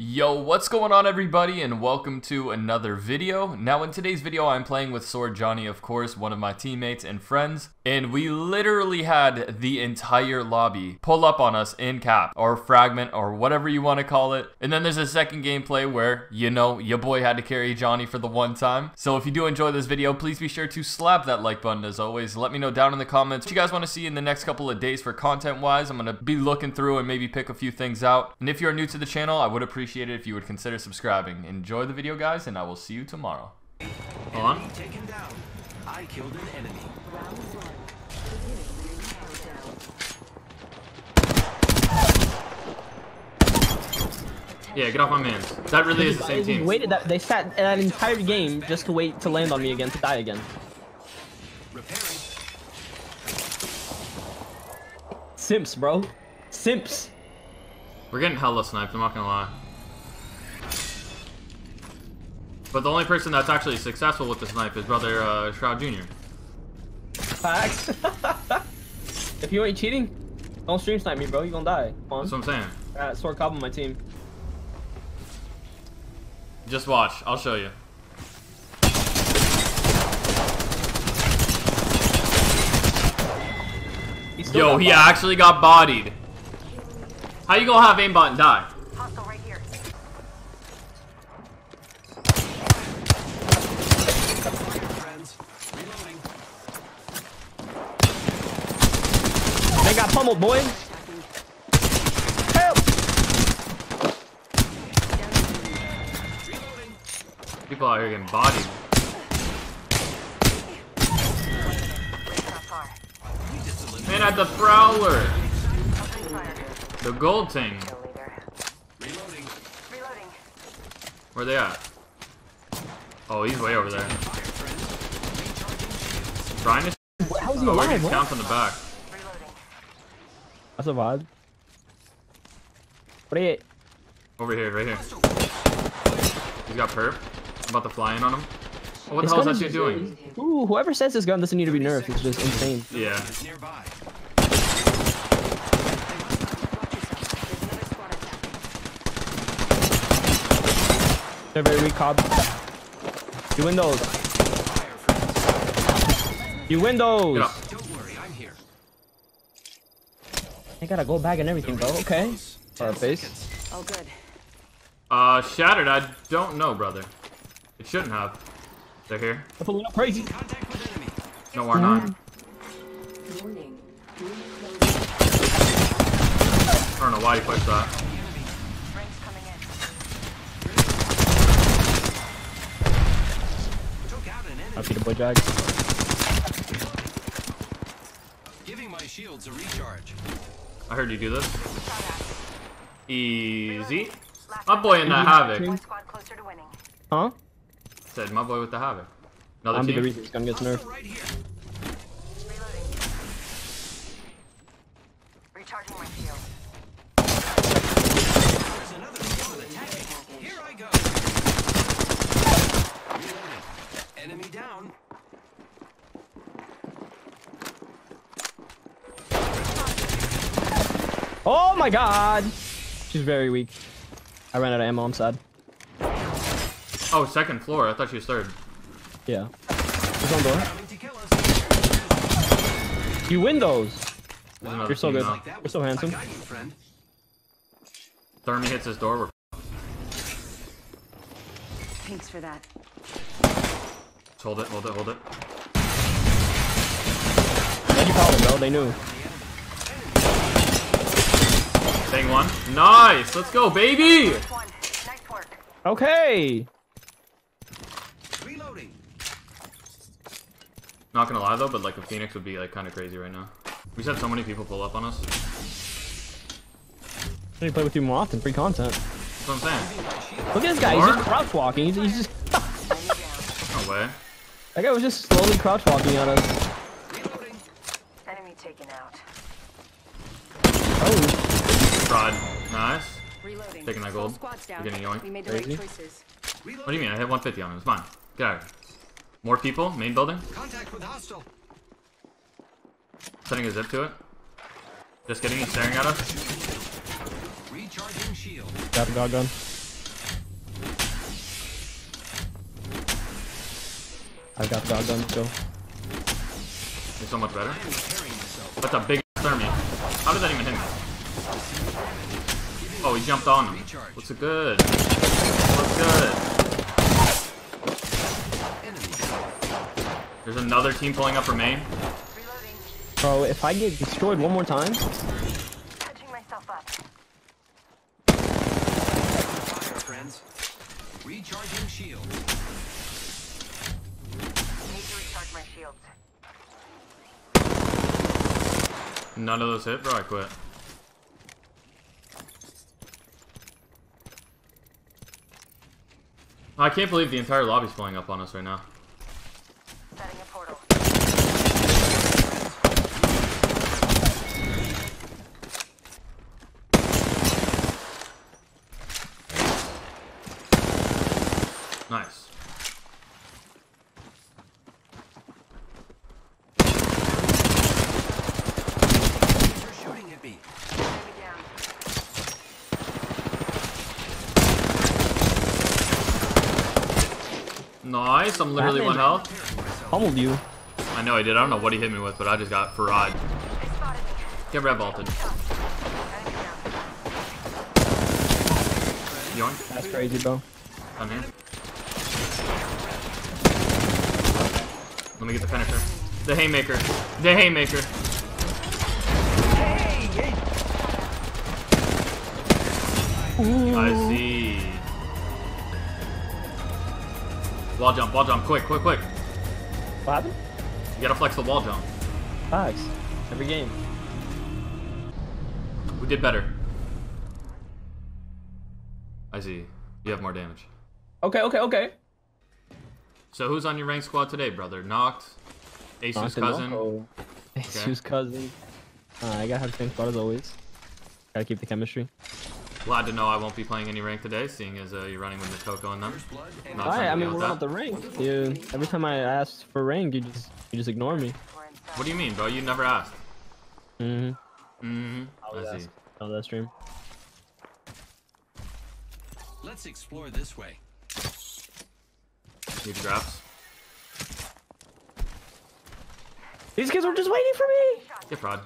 Yo, what's going on everybody, and welcome to another video. Now in today's video I'm playing with Shroud Jr., of course, one of my teammates and friends, and we literally had the entire lobby pull up on us in cap or fragment or whatever you want to call it. And then there's a second gameplay where, you know, your boy had to carry Johnny for the one time. So if you do enjoy this video, please be sure to slap that like button. As always, let me know down in the comments what you guys want to see in the next couple of days for content wise. I'm going to be looking through and maybe pick a few things out, and if you're new to the channel, I would appreciate it if you would consider subscribing. Enjoy the video, guys, and I will see you tomorrow. Enemy taken down. I killed an enemy. Round one. Yeah, get off my man. That really is the same team. Waited that they sat an entire game just to wait to land on me again, to die again. Simps, bro. Simps. We're getting hella sniped, I'm not gonna lie. But the only person that's actually successful with the snipe is brother Shroud Jr. Facts. If you ain't cheating, don't stream snipe me, bro. You gonna die. Come on. That's what I'm saying. Sword Cobb on my team. Just watch. I'll show you. Yo, he actually got bodied. How you gonna have aimbot and die? Hostile right here. They got pummeled, boy. Help! People out here getting bodied. Man, at the prowler. The gold thing. Reloading. Where they at? Oh, he's way over there. Brian is. How's he alive? Down from the back. I survived. What are you? Over here, right here. He's got perp. I'm about to fly in on him. Oh, what the hell is that shit doing? Ooh, whoever says this gun doesn't need to be nerfed. It's just insane. Yeah. They're very weak, Cobb. You win those. You win those. Don't worry, I'm here. They got a gold bag and everything, bro. Okay. Face. All good. Shattered. I don't know, brother. It shouldn't have. They're here. I'm pulling up crazy. No, we're not. I don't know why you pushed that. I'll see the boy Jag. Giving my shields a recharge. I heard you do this. Easy. My boy in the Havoc. Huh? Said my boy with the Havoc. Another team. I'm the reason this gun gets nerfed. Recharging my shield. There's another one attacking. Here I go. Enemy down. Oh my god! She's very weak. I ran out of ammo, I'm sad. Oh, second floor. I thought she was third. Yeah. She's on door. You win those! Wow. You're so good. You're so handsome. Thermi hits his door. We're thanks for that. Hold it, hold it, hold it. How'd you call it, bro? They knew. Dang one. Nice! Let's go, baby! Nice work. Okay! Reloading. Not gonna lie, though, but like a Phoenix would be like kind of crazy right now. We've had so many people pull up on us. I need to play with you more often, free content. That's what I'm saying. Look at this guy, he's just crouch walking. He's just... No way. That guy was just slowly crouch walking at us. Enemy taken out. Oh. Rod. Nice. Reloading. Taking that gold. You're getting yoinked. We made the right choices. What do you mean? I hit 150 on him. It's mine. Get out of here. More people. Main building. Contact with hostile. Sending a zip to it. Just kidding. He's staring at us. Recharging shield. Got the dog gun. I got the outgunned still. You're so much better. That's a big thermite. How did that even hit me? Oh, he jumped on him. What's it good? What's good? There's another team pulling up for main. Bro, if I get destroyed one more time. Patching myself up. Fire, friends. Recharging shield. Need to recharge my shields. None of those hit, bro. I quit. I can't believe the entire lobby's blowing up on us right now. Setting a portal. Nice. You're shooting at me. Nice, I'm literally one health. Humbled you. I know I did. I don't know what he hit me with, but I just got Farad. Get red vaulted. Yoink. That's crazy, bro. Come here. Let me get the penetrator. The haymaker. The haymaker. Ooh. I see. Wall jump, quick, quick, quick. What happened? You gotta flex the wall jump. Facts. Every game. We did better. I see. You have more damage. Okay, okay, okay. So who's on your ranked squad today, brother? Noct, Asu's cousin. Okay. Asu's cousin. I gotta have the same squad as always. Gotta keep the chemistry. Glad to know I won't be playing any rank today, seeing as you're running with the Coco and them. Why? I mean, we're not the rank, dude. Every time I ask for rank, you just ignore me. What do you mean, bro? You never asked. Mm-hmm. Mm-hmm. I see. Oh, that stream. Let's explore this way. Need drops. These kids were just waiting for me. Get fraud.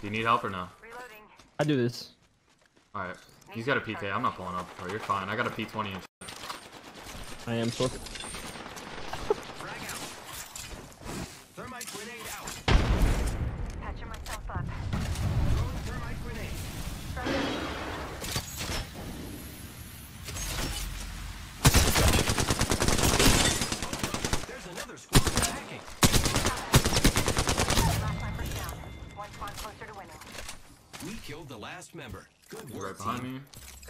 Do you need help or no? Reloading. I do this. All right. He's got a PK. I'm not pulling up. Oh, you're fine. I got a P20 and shit. I am so. Thermite grenade out. Patching myself up. Thermite grenade. We killed the last member. Good work, right behind me.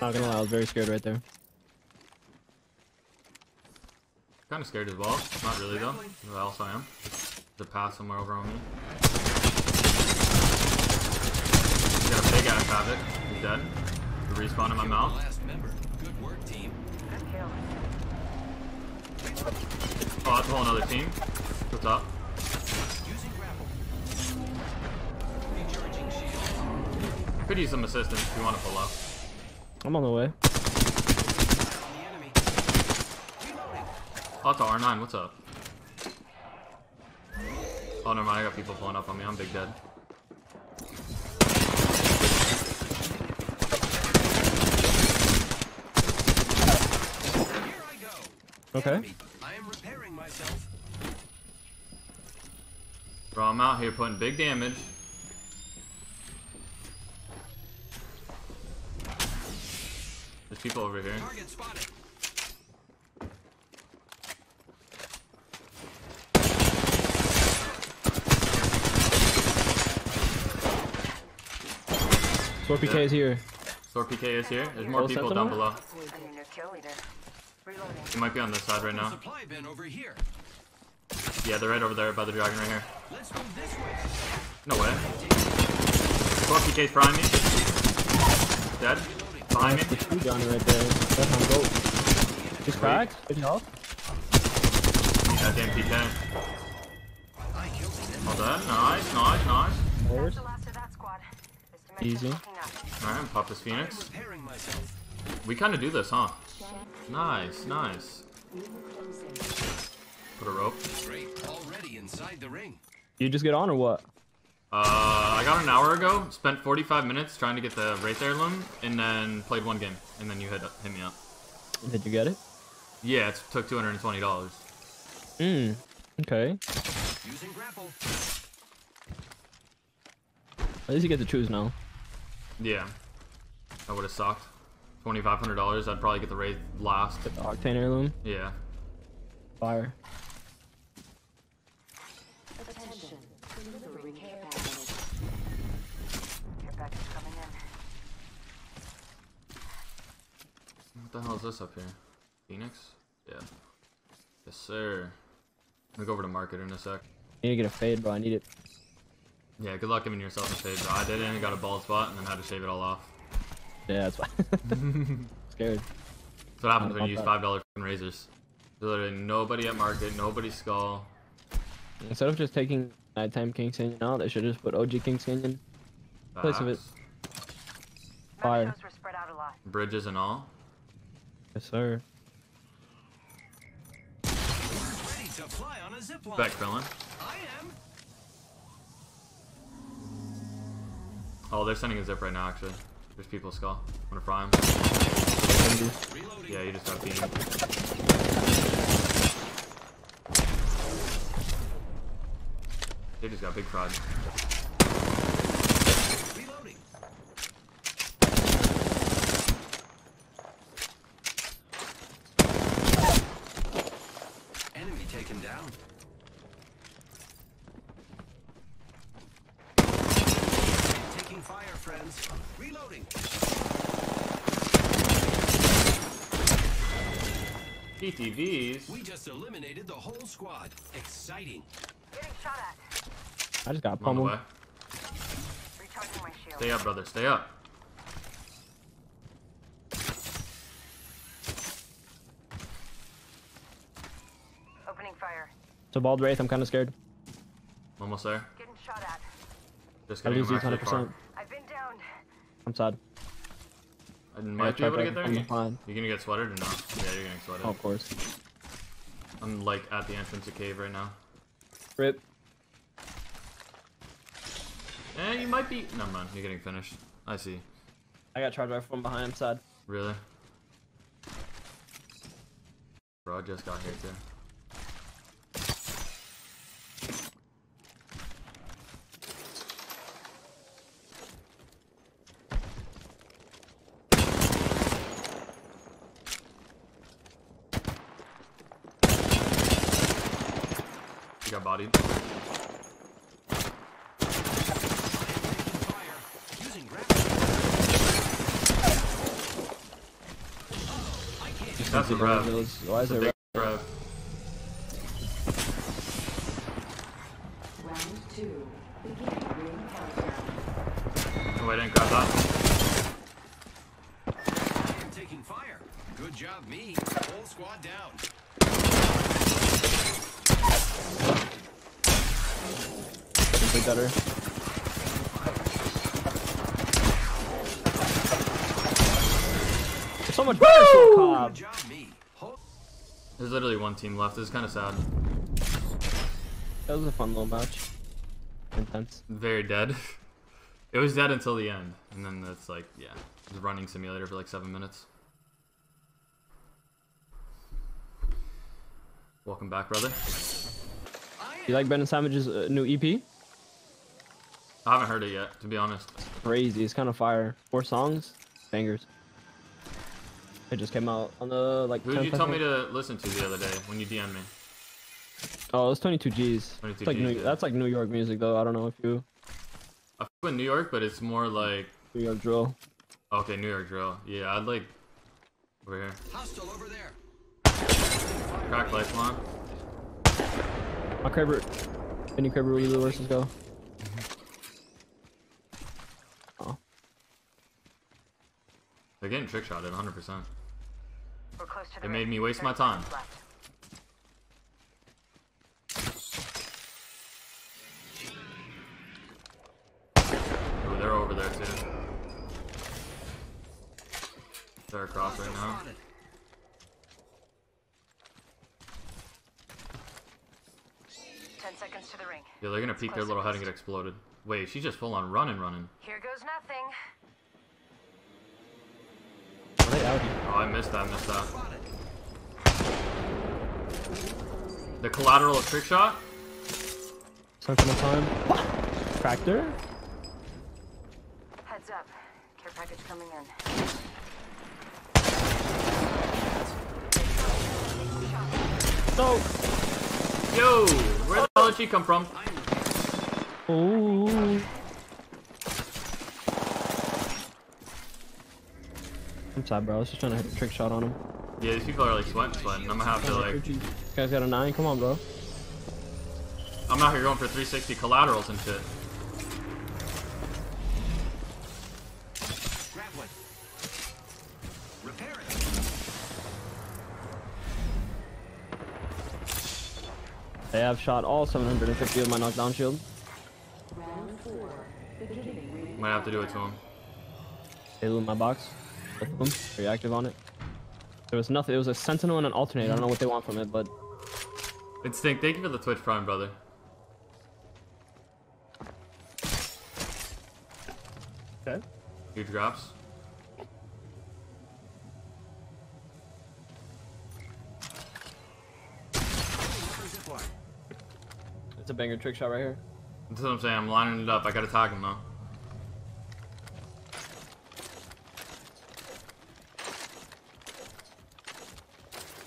Not gonna lie, I was very scared right there. Kind of scared as well. Not really though. What else I am? There's a pass somewhere over on me. He's got a big ass havoc. He's dead. The respawn in my mouth. Good work, team. Good kill. Oh, that's a whole another team. What's up? Could use some assistance if you want to pull up. I'm on the way. Oh, it's a R9. What's up? Oh, never mind. I got people pulling up on me. I'm big dead. Okay. I am repairing myself. Bro, I'm out here putting big damage. There's people over here. Target spotted. Sword PK is here. Sword PK is here. There's more people down below. They might be on this side right now. Yeah, they're right over there by the dragon right here. No way. Sword PK's prime me. Dead. Behind me. There's a Johnny right there. That's on gold. He's cracked. Good job. Goddamn PK. All done. Nice, nice, nice. Board. Easy. Alright, pop this Phoenix. We kind of do this, huh? Nice, nice. Put a rope. Already inside the ring. You just get on or what? I got an hour ago, spent 45 minutes trying to get the Wraith Heirloom, and then played one game, and then you hit me up. Did you get it? Yeah, it took $220. Mm, okay. Using grapple. At least you get to choose now. Yeah. That would have sucked. $2,500, I'd probably get the Wraith last. Get the Octane Heirloom? Yeah. Fire. Attention. Delivery care package. Care package coming in. What the hell is this up here? Phoenix? Yeah. Yes, sir. I'm gonna go over to market in a sec. I need to get a fade, bro. I need it. Yeah, good luck giving yourself a fade, bro. I did it and got a bald spot and then had to shave it all off. Yeah, that's why. Scared. That's what happens when you use $5 razors. There's literally nobody at market, nobody skull. Instead of just taking nighttime King's Canyon out, they should just put OG King's Canyon in place of it. Fire. Bridges and all. Yes, sir. Back filling. Oh, they're sending a zip right now, actually. There's people skull. I'm gonna fry him. Yeah, you just got beamed. They just got big fraud. Reloading. Enemy taken down. Taking fire, friends. Reloading. PTVs. We just eliminated the whole squad. Exciting. Getting shot at. I just got pummeled. Stay up, brother. Stay up. Opening fire. It's a bald Wraith. I'm kind of scared. Almost there. Getting shot at. Just gonna lose you 100%. I've been down. I'm sad. I might be able to get there. You're gonna get sweated or not? Yeah, you're gonna get sweated. Oh, of course. I'm like at the entrance of cave right now. Rip. Eh, you might be. Never mind, you're getting finished. I see. I got charged right from behind, I'm sad. Really? Bro, I just got here too. You got bodied. That's a rev. Why is it rev? Round two. Oh, I didn't grab that. I'm taking fire. Good job, me. Whole squad down. Complete gutter. So much better, so Cobb. There's literally one team left. This is kind of sad. That was a fun little match. Intense. Very dead. It was dead until the end, and then it's like, yeah, it was running simulator for like 7 minutes. Welcome back, brother. You like Ben and Savage's new EP? I haven't heard it yet, to be honest. It's crazy. It's kind of fire. 4 songs, bangers. It just came out on the like. Who did you tell me to listen to the other day when you DM'd me? Oh, it was 22 G's. 22 like G's yeah. That's like New York music though. I don't know if you. I feel in New York, but it's more like. New York drill. Okay, New York drill. Yeah, I'd like. Over here. Hostile over there. Crack lifelong. My favorite. Any favorite where you the horses go. Oh. They're getting trick shotted 100%. It made me waste my time. Ooh, they're over there too. They're across right now. seconds to the ring. Yeah, they're gonna peek their little head and get exploded. Wait, she's just full on running. Here goes nothing. Are they out here? Oh, I missed that. The collateral of trick shot. Something on time. What? Cracked her. Heads up. Care package coming in. No. Yo, where the hell did she come from? Ooh. I'm sad, bro. I was just trying to hit a trick shot on him. Yeah, these people are like sweating. I'm gonna have to like. You guys got a 9? Come on, bro. I'm out here going for 360 collaterals and shit. They have shot all 750 of my knockdown shield. Might have to do it to him. They loot my box. Boom. Reactive on it. There was nothing. It was a sentinel and an alternator. I don't know what they want from it, but. Instinct, thank you for the Twitch Prime, brother. Okay. Huge drops. It's a banger trick shot right here. That's what I'm saying. I'm lining it up. I gotta tag him though.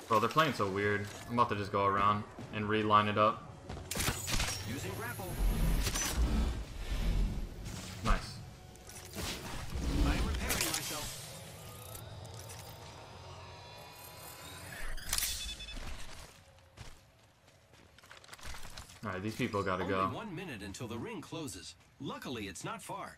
Bro, they're playing so weird. I'm about to just go around and reline it up. Using grapple. Nice. I'm repairing myself. All right, these people gotta go. Only 1 minute until the ring closes. Luckily, it's not far.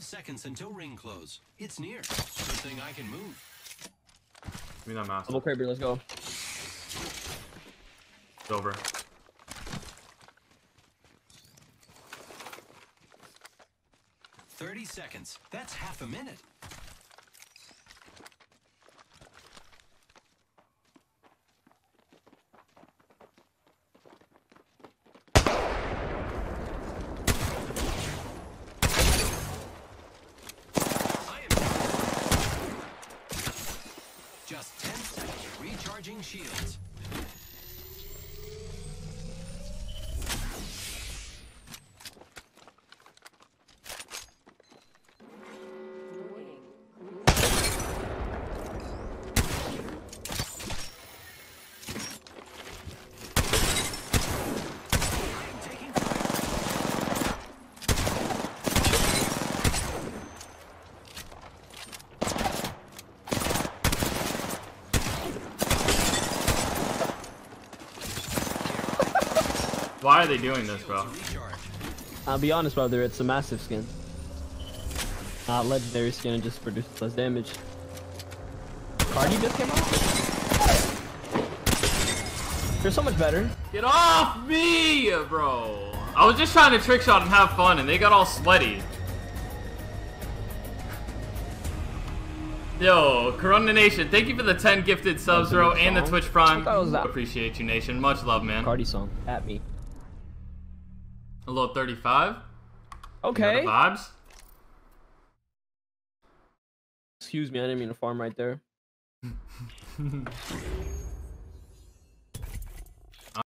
Seconds until ring close. It's near. Good thing I can move. Give me that mask. Double craber, let's go. It's over. $30 seconds. That's half a minute. Shields. Why are they doing this, bro? I'll be honest, brother, it's a massive skin. Not legendary skin, it just produces less damage. Cardi just came off? You're so much better. Get off me, bro! I was just trying to trick shot and have fun, and they got all sweaty. Yo, Corona Nation, thank you for the 10 gifted subs, bro, and the Twitch Prime. Appreciate you, Nation. Much love, man. Cardi song, at me. A little 35. Okay. You know vibes. Excuse me, I didn't mean to farm right there.